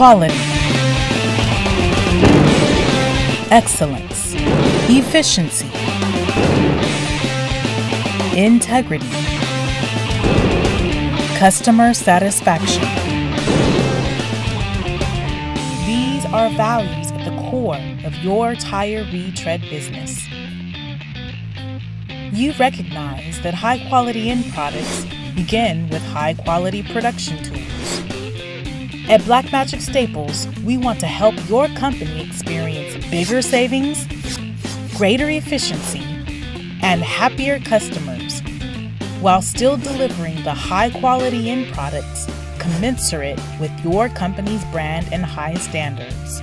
quality, excellence, efficiency, integrity, customer satisfaction. These are values at the core of your tire retread business. You recognize that high-quality end products begin with high-quality production tools. At Black Magic Staples, we want to help your company experience bigger savings, greater efficiency, and happier customers, while still delivering the high-quality end products commensurate with your company's brand and high standards.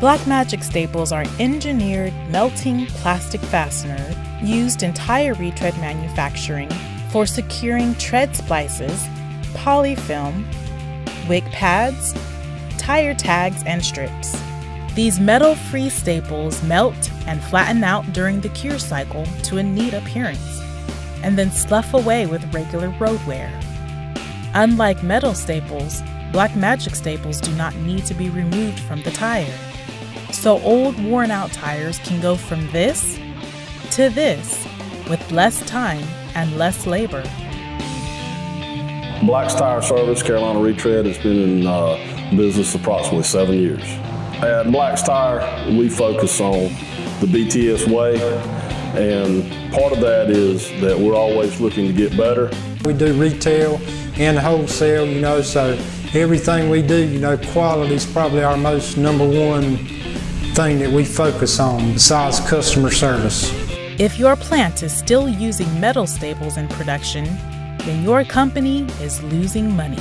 Black Magic Staples are engineered melting plastic fastener used in tire retread manufacturing for securing tread splices, polyfilm, wick pads, tire tags, and strips. These metal-free staples melt and flatten out during the cure cycle to a neat appearance, and then slough away with regular road wear. Unlike metal staples, Black Magic Staples do not need to be removed from the tire. So old, worn-out tires can go from this to this with less time and less labor. Black's Tire Service, Carolina Retread, has been in business approximately 7 years. At Black's Tire, we focus on the BTS way, and part of that is that we're always looking to get better. We do retail and wholesale, you know, so everything we do, you know, quality is probably our most number one thing that we focus on besides customer service. If your plant is still using metal staples in production, then your company is losing money.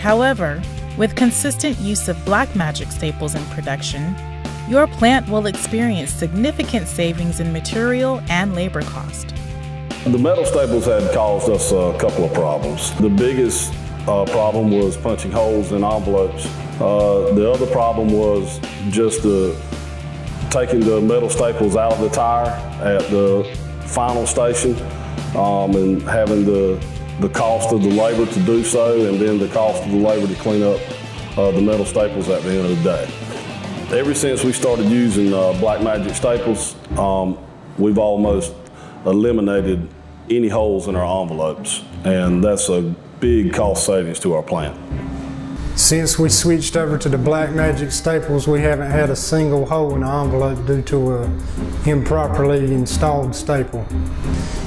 However, with consistent use of Black Magic Staples in production, your plant will experience significant savings in material and labor cost. The metal staples had caused us a couple of problems. The biggest problem was punching holes in envelopes. The other problem was just taking the metal staples out of the tire at the final station and having the cost of the labor to do so, and then the cost of the labor to clean up the metal staples at the end of the day. Ever since we started using Black Magic Staples, we've almost eliminated any holes in our envelopes, and that's a big cost savings to our plant. Since we switched over to the Black Magic Staples, we haven't had a single hole in the envelope due to an improperly installed staple.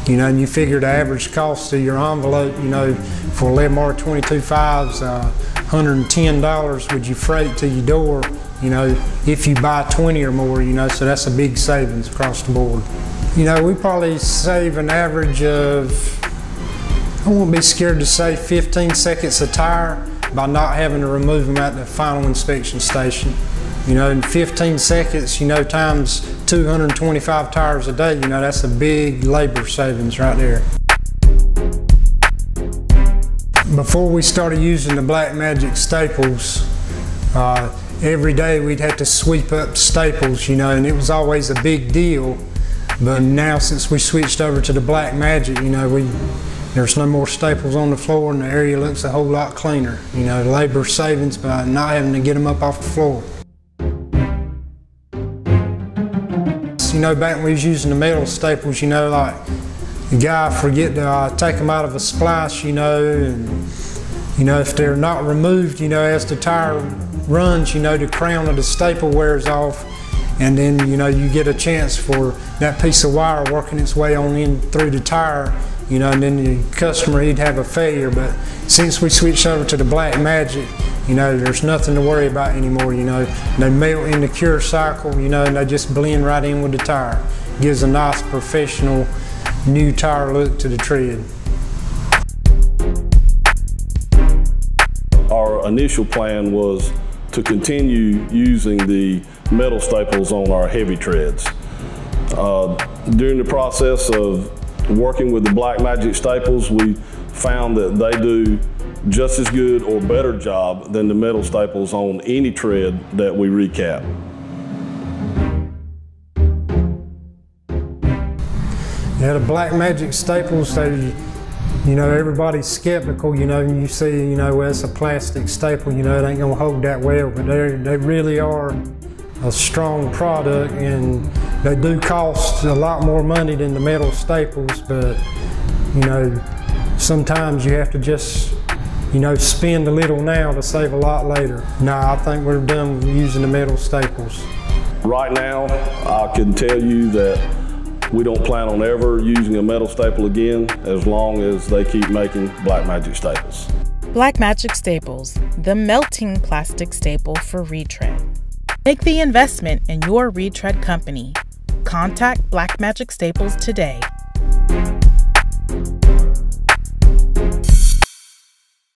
You know, and you figure the average cost of your envelope, you know, for LedMar 22.5s, $110 would you freight to your door, you know, if you buy 20 or more, you know, so that's a big savings across the board. You know, we probably save an average of, I won't be scared to say 15 seconds a tire, by not having to remove them at the final inspection station. You know, in 15 seconds, you know, times 225 tires a day, you know, that's a big labor savings right there. Before we started using the Black Magic Staples, every day we'd have to sweep up staples, you know, and it was always a big deal. But now since we switched over to the Black Magic, you know, there's no more staples on the floor, and the area looks a whole lot cleaner. You know, labor savings by not having to get them up off the floor. You know, back when we was using the metal staples, you know, like the guy forget to take them out of a splice, you know, and you know, if they're not removed, you know, as the tire runs, you know, the crown of the staple wears off, and then you know, you get a chance for that piece of wire working its way on in through the tire. You know, and then the customer, he'd have a failure. But since we switched over to the Black Magic, you know, there's nothing to worry about anymore, you know. They melt in the cure cycle, you know, and they just blend right in with the tire. Gives a nice professional new tire look to the tread. Our initial plan was to continue using the metal staples on our heavy treads. During the process of working with the Black Magic Staples, we found that they do just as good or better job than the metal staples on any tread that we recap. Yeah, the Black Magic Staples, You know, everybody's skeptical, you know, you see, you know, well, it's a plastic staple, you know, it ain't gonna hold that well, but they really are a strong product, and they do cost a lot more money than the metal staples, but, you know, sometimes you have to just, you know, spend a little now to save a lot later. Nah, I think we're done using the metal staples. Right now, I can tell you that we don't plan on ever using a metal staple again as long as they keep making Black Magic Staples. Black Magic Staples, the melting plastic staple for retread. Make the investment in your retread company. Contact Black Magic Staples today.